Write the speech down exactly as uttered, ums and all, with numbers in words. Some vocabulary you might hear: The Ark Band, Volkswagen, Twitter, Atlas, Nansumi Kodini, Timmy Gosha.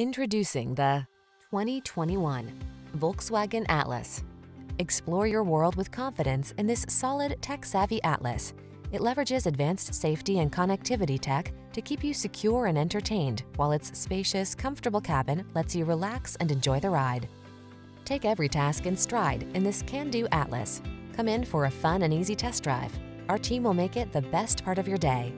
Introducing the twenty twenty-one Volkswagen Atlas. Explore your world with confidence in this solid, tech-savvy Atlas. It leverages advanced safety and connectivity tech to keep you secure and entertained, while its spacious, comfortable cabin lets you relax and enjoy the ride. Take every task in stride in this can-do Atlas. Come in for a fun and easy test drive. Our team will make it the best part of your day.